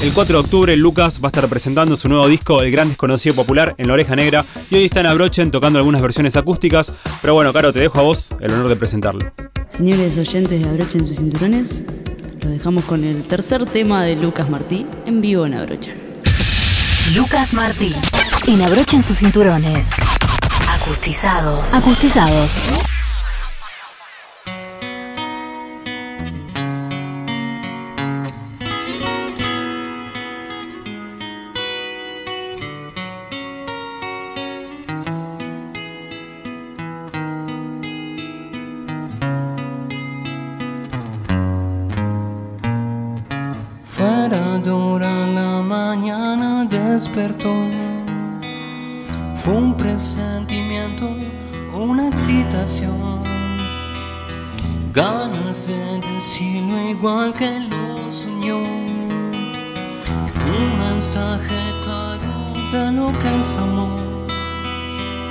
El 4 de octubre Lucas va a estar presentando su nuevo disco El Gran Desconocido Popular en La Oreja Negra y hoy está en Abrochen tocando algunas versiones acústicas, pero bueno, Caro, te dejo a vos el honor de presentarlo. Señores oyentes de Abrochen Sus Cinturones, los dejamos con el tercer tema de Lucas Martí en vivo en Abrochen. Lucas Martí en Abrochen Sus Cinturones. Acustizados. Acustizados. Faradora la mañana despertó. Fue un presentimiento, una excitación. Ganas de decirlo igual que lo soñó. Un mensaje claro de lo que es amor.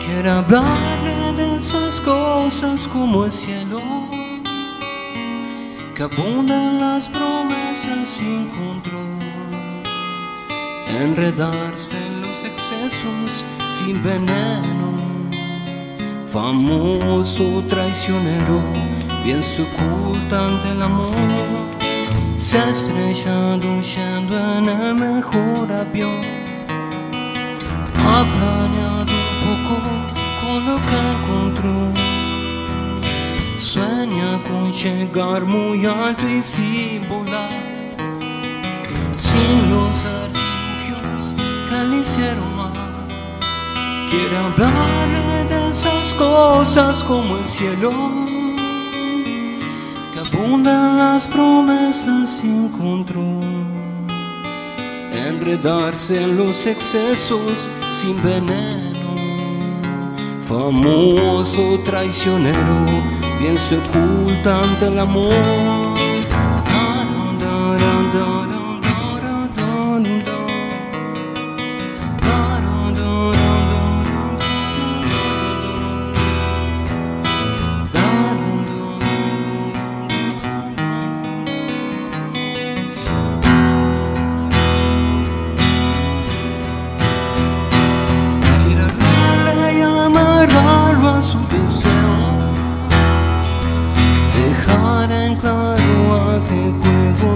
Quiero hablarle de esas cosas como el cielo, que abundan las promesas sin control, enredarse en los excesos sin veneno, famoso traicionero, bien se oculta ante el amor, se ha estrellado yendo en el mejor avión, ha planeado un poco con lo que encontró. Sueña con llegar muy alto y sin volar, sin los artilugios que le hicieron mal. Quiere hablar de esas cosas como el cielo, que abundan las promesas sin control, enredarse en los excesos sin veneno, famoso traicionero, bien se oculta ante el amor.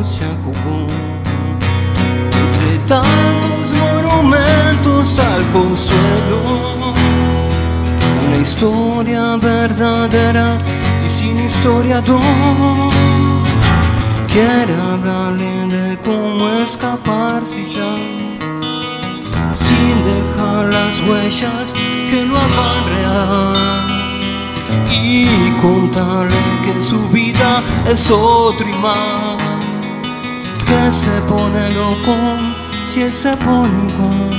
Se jugó entre tantos monumentos al consuelo, una historia verdadera y sin historiador. Quiere hablarle de cómo escaparse ya, sin dejar las huellas que lo hagan real, y contarle que su vida es otro imán, que se pone loco si él se pone igual.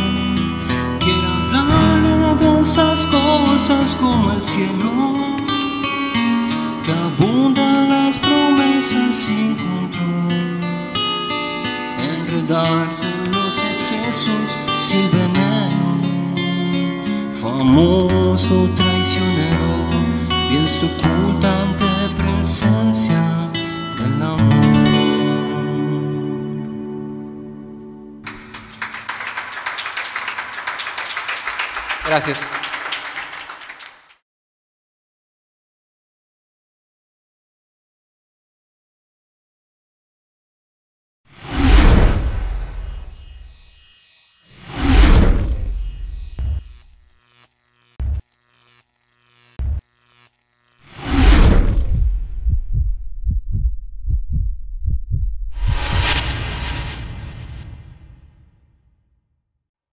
Quiere hablar de esas cosas como el cielo, que abundan las promesas sin control, enredarse en los excesos sin veneno, famoso traicionero, bien se oculta ante presencia del amor. Gracias.